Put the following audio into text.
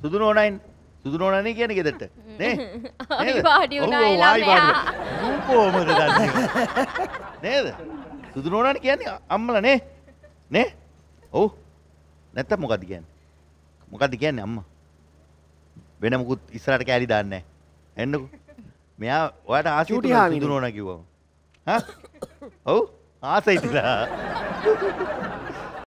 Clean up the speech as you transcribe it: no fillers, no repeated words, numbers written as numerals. සුදුනෝනයි කියන්නේ ගෙදරට නේ අය වාඩි උනායි ළමයා කොහොමද දන්නේ නේද සුදුනෝනට කියන්නේ අම්මලා නේ නේ ඔව් නැත්තම් මොකද්ද කියන්නේ අම්මා වෙන මොකුත් ඉස්සරහට කෑලි දාන්නේ නැහැ එන්නකෝ මෙයා ඔයාට ආසයි සුදුනෝනා කිව්වම හා ඔව් ආසයි තියලා